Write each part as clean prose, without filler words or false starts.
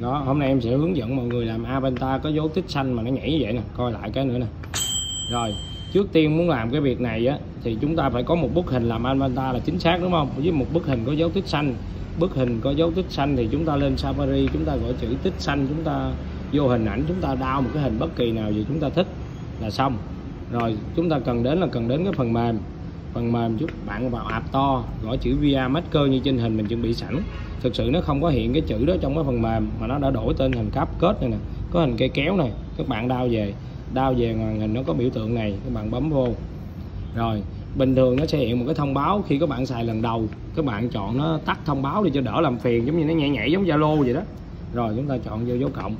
Đó, hôm nay em sẽ hướng dẫn mọi người làm avatar có dấu tích xanh mà nó nhảy như vậy nè, coi lại cái nữa nè. Rồi, trước tiên muốn làm cái việc này á thì chúng ta phải có một bức hình làm avatar là chính xác, đúng không? Với một bức hình có dấu tích xanh, bức hình có dấu tích xanh thì chúng ta lên Safari, chúng ta gọi chữ tích xanh, chúng ta vô hình ảnh, chúng ta đao một cái hình bất kỳ nào gì chúng ta thích là xong. Rồi, chúng ta cần đến là cần đến cái phần mềm. Phần mềm giúp bạn vào App Store, gõ chữ VR Maker như trên hình mình chuẩn bị sẵn. Thực sự nó không có hiện cái chữ đó trong cái phần mềm mà nó đã đổi tên hình cáp kết này nè, có hình cây kéo này, các bạn đao về màn hình nó có biểu tượng này, các bạn bấm vô. Rồi bình thường nó sẽ hiện một cái thông báo khi các bạn xài lần đầu, các bạn chọn nó tắt thông báo đi cho đỡ làm phiền, giống như nó nhảy giống Zalo vậy đó. Rồi chúng ta chọn vô dấu cộng,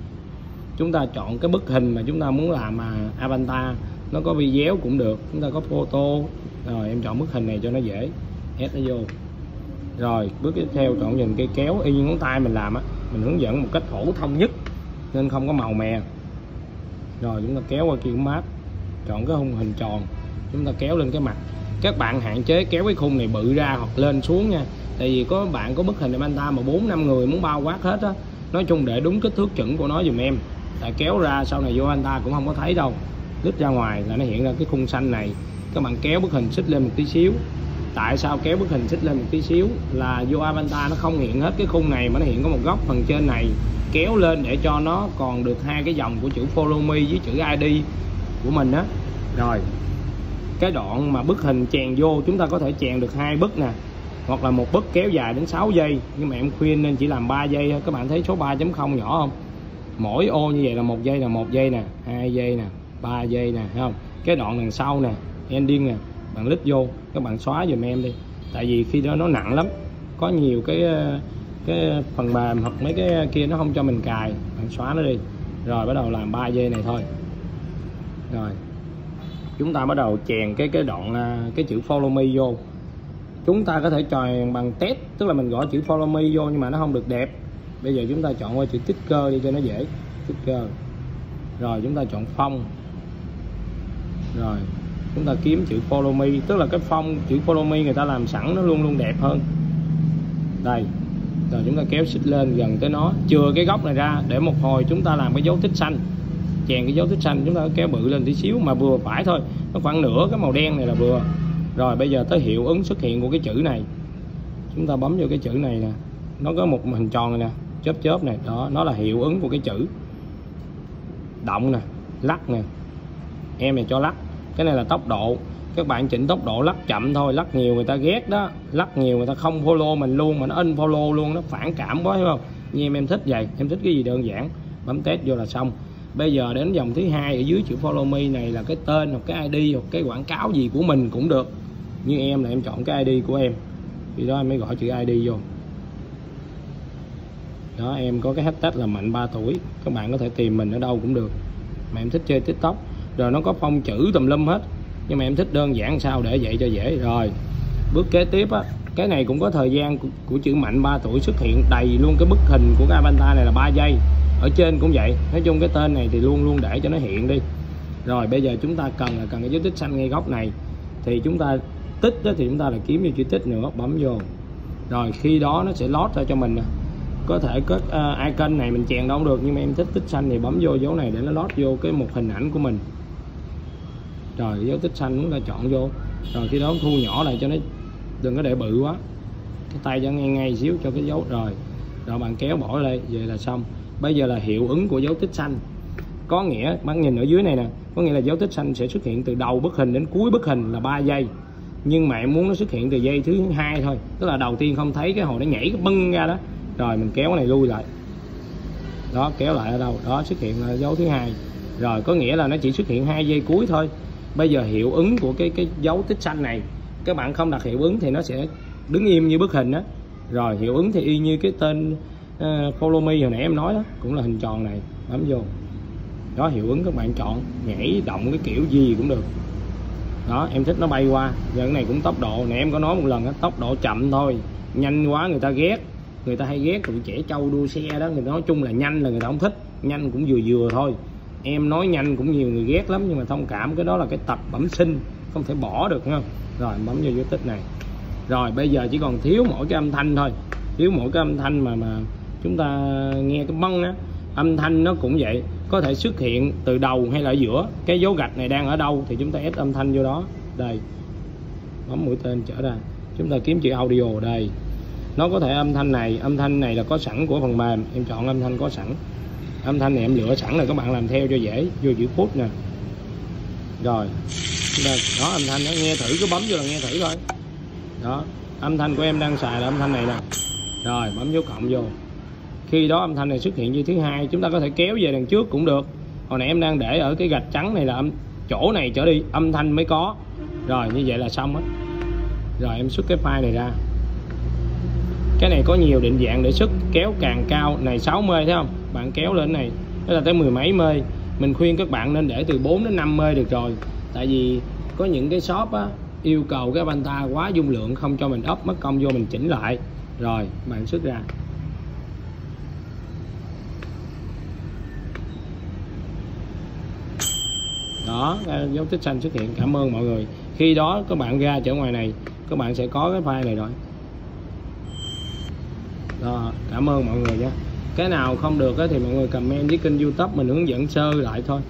chúng ta chọn cái bức hình mà chúng ta muốn làm mà avatar, nó có video cũng được, chúng ta có photo. Rồi em chọn bức hình này cho nó dễ, ép nó vô. Rồi bước tiếp theo chọn dùm cây kéo y như ngón tay mình làm á, mình hướng dẫn một cách phổ thông nhất nên không có màu mè. Rồi chúng ta kéo qua kia cũng mát, chọn cái khung hình tròn, chúng ta kéo lên cái mặt. Các bạn hạn chế kéo cái khung này bự ra hoặc lên xuống nha, tại vì có bạn có bức hình avatar mà 4-5 người muốn bao quát hết á. Nói chung để đúng kích thước chuẩn của nó dùm em, tại kéo ra sau này vô avatar cũng không có thấy đâu, lít ra ngoài là nó hiện ra cái khung xanh này. Các bạn kéo bức hình xích lên một tí xíu. Tại sao kéo bức hình xích lên một tí xíu? Là vô avatar nó không hiện hết cái khung này mà nó hiện có một góc phần trên này, kéo lên để cho nó còn được hai cái dòng của chữ follow me với chữ ID của mình á. Rồi cái đoạn mà bức hình chèn vô, chúng ta có thể chèn được 2 bức nè, hoặc là một bức kéo dài đến 6 giây, nhưng mà em khuyên nên chỉ làm 3 giây thôi. Các bạn thấy số 3.0 nhỏ không? Mỗi ô như vậy là 1 giây, là 1 giây nè, 2 giây nè, 3 giây nè, thấy không? Cái đoạn đằng sau nè, ending nè, bạn lít vô, các bạn xóa dùm em đi, tại vì khi đó nó nặng lắm, có nhiều cái phần mềm hoặc mấy cái kia nó không cho mình cài, bạn xóa nó đi. Rồi bắt đầu làm 3 giây này thôi. Rồi chúng ta bắt đầu chèn cái đoạn cái chữ follow me vô. Chúng ta có thể chèn bằng test, tức là mình gõ chữ follow me vô nhưng mà nó không được đẹp. Bây giờ chúng ta chọn qua chữ sticker đi cho nó dễ, sticker. Rồi chúng ta chọn phông. Rồi chúng ta kiếm chữ follow me, tức là cái phông chữ follow me người ta làm sẵn nó luôn luôn đẹp hơn. Đây. Rồi chúng ta kéo xích lên gần tới nó, chừa cái góc này ra để một hồi chúng ta làm cái dấu tích xanh. Chèn cái dấu tích xanh, chúng ta kéo bự lên tí xíu mà vừa phải thôi, nó khoảng nửa cái màu đen này là vừa. Rồi bây giờ tới hiệu ứng xuất hiện của cái chữ này. Chúng ta bấm vô cái chữ này nè. Nó có một hình tròn này nè, chớp chớp này, đó, nó là hiệu ứng của cái chữ. Động nè, lắc nè. Em này cho lắc. Cái này là tốc độ, các bạn chỉnh tốc độ, lắc chậm thôi, lắc nhiều người ta ghét đó, lắc nhiều người ta không follow mình luôn, mà nó unfollow luôn, nó phản cảm quá, hiểu không? Như em thích vậy, em thích cái gì đơn giản, bấm test vô là xong. Bây giờ đến dòng thứ hai ở dưới chữ follow me này là cái tên hoặc cái ID hoặc cái quảng cáo gì của mình cũng được. Như em là em chọn cái ID của em, thì đó em mới gọi chữ ID vô. Đó, em có cái hashtag là Mạnh Ba Tuổi, các bạn có thể tìm mình ở đâu cũng được. Mà em thích chơi TikTok. Rồi nó có phông chữ tùm lum hết, nhưng mà em thích đơn giản sao để vậy cho dễ. Rồi bước kế tiếp á, cái này cũng có thời gian của chữ Mạnh 3 tuổi xuất hiện đầy luôn. Cái bức hình của cái avatar này là 3 giây, ở trên cũng vậy. Nói chung cái tên này thì luôn luôn để cho nó hiện đi. Rồi bây giờ chúng ta cần cái dấu tích xanh ngay góc này, thì chúng ta tích đó, thì chúng ta là kiếm vô chữ tích nữa, bấm vô. Rồi khi đó nó sẽ lót ra cho mình. Có thể có icon này mình chèn đâu cũng được, nhưng mà em thích tích xanh thì bấm vô dấu này để nó lót vô cái một hình ảnh của mình. Rồi dấu tích xanh chúng ta chọn vô. Rồi khi đó thu nhỏ lại cho nó, đừng có để bự quá, cái tay cho ngay ngay xíu cho cái dấu. Rồi bạn kéo bỏ lên vậy là xong. Bây giờ là hiệu ứng của dấu tích xanh, có nghĩa bạn nhìn ở dưới này nè, có nghĩa là dấu tích xanh sẽ xuất hiện từ đầu bức hình đến cuối bức hình là 3 giây, nhưng mà em muốn nó xuất hiện từ giây thứ 2 thôi, tức là đầu tiên không thấy, cái hồi nó nhảy cái bưng ra đó. Rồi mình kéo cái này lui lại đó, kéo lại ở đâu đó xuất hiện là dấu thứ 2. Rồi có nghĩa là nó chỉ xuất hiện 2 giây cuối thôi. Bây giờ hiệu ứng của cái dấu tích xanh này, các bạn không đặt hiệu ứng thì nó sẽ đứng im như bức hình đó. Rồi hiệu ứng thì y như cái tên follow me hồi nãy em nói đó, cũng là hình tròn này, bấm vô. Đó, hiệu ứng các bạn chọn, nhảy động cái kiểu gì cũng được. Đó, em thích nó bay qua. Giờ cái này cũng tốc độ, nãy em có nói một lần đó, tốc độ chậm thôi. Nhanh quá người ta ghét, người ta hay ghét tụi trẻ trâu đua xe đó, người ta nói chung là nhanh là người ta không thích. Nhanh cũng vừa vừa thôi. Em nói nhanh cũng nhiều người ghét lắm, nhưng mà thông cảm, cái đó là cái tập bẩm sinh, không thể bỏ được, không? Rồi bấm vô dấu tích này. Rồi bây giờ chỉ còn thiếu mỗi cái âm thanh thôi, thiếu mỗi cái âm thanh mà chúng ta nghe cái băng á, âm thanh nó cũng vậy, có thể xuất hiện từ đầu hay là ở giữa. Cái dấu gạch này đang ở đâu thì chúng ta ép âm thanh vô đó. Đây, bấm mũi tên trở ra, chúng ta kiếm chữ audio. Đây, nó có thể âm thanh này là có sẵn của phần mềm, em chọn âm thanh có sẵn. Âm thanh này em lựa sẵn là các bạn làm theo cho dễ. Vô chữ phút nè, rồi đó, âm thanh nó nghe thử, cứ bấm vô là nghe thử thôi. Đó, âm thanh của em đang xài là âm thanh này nè, rồi bấm dấu cộng vô. Khi đó âm thanh này xuất hiện như thứ hai, chúng ta có thể kéo về đằng trước cũng được. Hồi nãy em đang để ở cái gạch trắng này là chỗ này trở đi âm thanh mới có. Rồi như vậy là xong hết. Rồi em xuất cái file này ra. Cái này có nhiều định dạng để xuất, kéo càng cao này 60 thấy không? Bạn kéo lên này, đó là tới mười mấy mê. Mình khuyên các bạn nên để từ 4 đến 5 mê được rồi. Tại vì có những cái shop á, yêu cầu cái avatar quá dung lượng, không cho mình up, mất công vô mình chỉnh lại. Rồi bạn xuất ra. Đó, dấu tích xanh xuất hiện. Cảm ơn mọi người. Khi đó các bạn ra chỗ ngoài này, các bạn sẽ có cái file này rồi. Đó, cảm ơn mọi người nha. Cái nào không được thì mọi người comment với kênh YouTube mình hướng dẫn sơ lại thôi.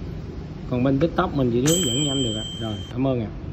Còn bên TikTok mình chỉ hướng dẫn nhanh được ạ. Rồi, cảm ơn ạ.